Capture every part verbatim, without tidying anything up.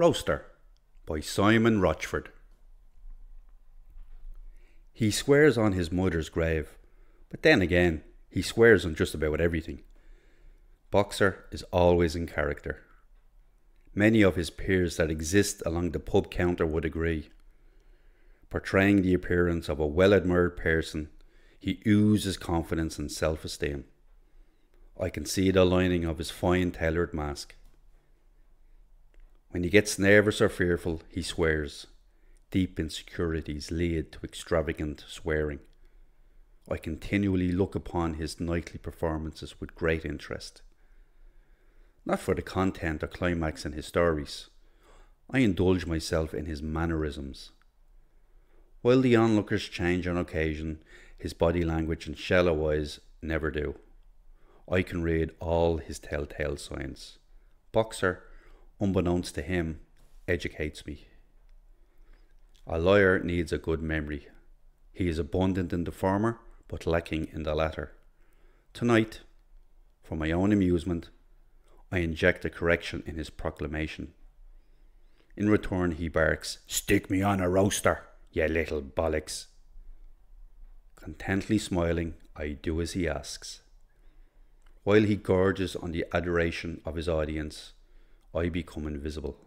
Roaster by Simon Rochford. He swears on his mother's grave, but then again, he swears on just about everything. Boxer is always in character. Many of his peers that exist along the pub counter would agree. Portraying the appearance of a well-admired person, he oozes confidence and self-esteem. I can see the lining of his fine tailored mask. When he gets nervous or fearful, he swears. Deep insecurities lead to extravagant swearing. I continually look upon his nightly performances with great interest. Not for the content or climax in his stories. I indulge myself in his mannerisms. While the onlookers change on occasion, his body language and shallow eyes never do. I can read all his telltale signs. Boxer, unbeknownst to him, educates me. A liar needs a good memory. He is abundant in the former, but lacking in the latter. Tonight, for my own amusement, I inject a correction in his proclamation. In return, he barks, "Stick me on a roaster, you little bollocks." Contently smiling, I do as he asks. While he gorges on the adoration of his audience, I become invisible.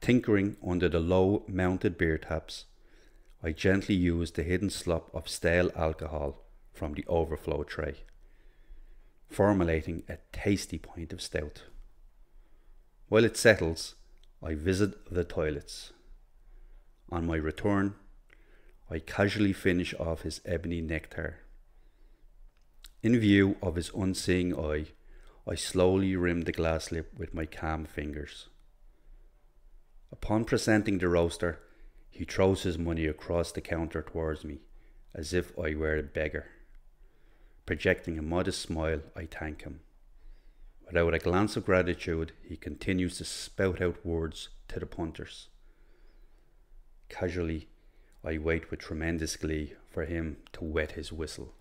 Tinkering under the low mounted beer taps, I gently use the hidden slop of stale alcohol from the overflow tray, formulating a tasty pint of stout. While it settles, I visit the toilets. On my return, I casually finish off his ebony nectar. In view of his unseeing eye, I slowly rim the glass lip with my calm fingers. Upon presenting the roaster, he throws his money across the counter towards me, as if I were a beggar. Projecting a modest smile, I thank him. Without a glance of gratitude, he continues to spout out words to the punters. Casually, I wait with tremendous glee for him to wet his whistle.